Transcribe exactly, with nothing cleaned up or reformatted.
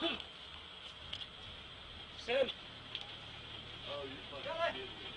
Send. Oh, you're fucking kidding me.